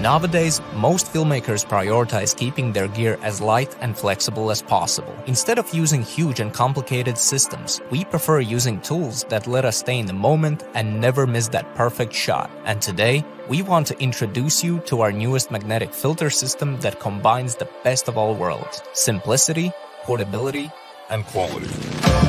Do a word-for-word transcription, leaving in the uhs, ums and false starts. Nowadays, most filmmakers prioritize keeping their gear as light and flexible as possible. Instead of using huge and complicated systems, we prefer using tools that let us stay in the moment and never miss that perfect shot. And today, we want to introduce you to our newest magnetic filter system that combines the best of all worlds: simplicity, portability, and quality.